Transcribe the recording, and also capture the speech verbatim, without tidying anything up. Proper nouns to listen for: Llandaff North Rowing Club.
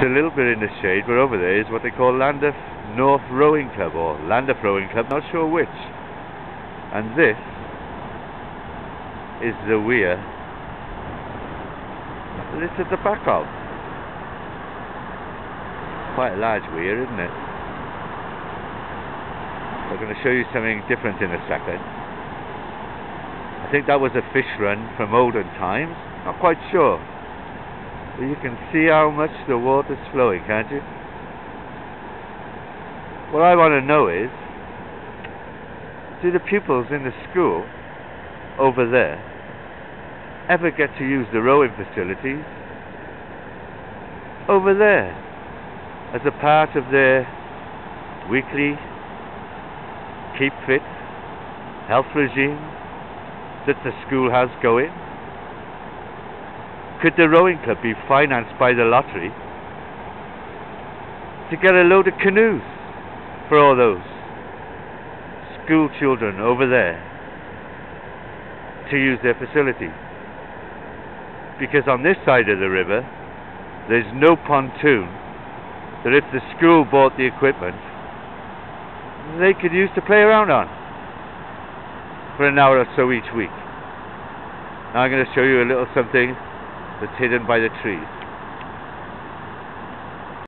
It's a little bit in the shade, but over there is what they call Llandaff North Rowing Club, or Llandaff Rowing Club, not sure which. And this is the weir that's at the back of. Quite a large weir, isn't it? I'm going to show you something different in a second. I think that was a fish run from olden times, not quite sure. But you can see how much the water's flowing, can't you? What I want to know is, do the pupils in the school over there ever get to use the rowing facilities over there as a part of their weekly keep fit health regime that the school has going? Could the rowing club be financed by the lottery to get a load of canoes for all those school children over there to use their facility? Because on this side of the river there's no pontoon that if the school bought the equipment they could use to play around on for an hour or so each week. Now I'm going to show you a little something that's hidden by the trees.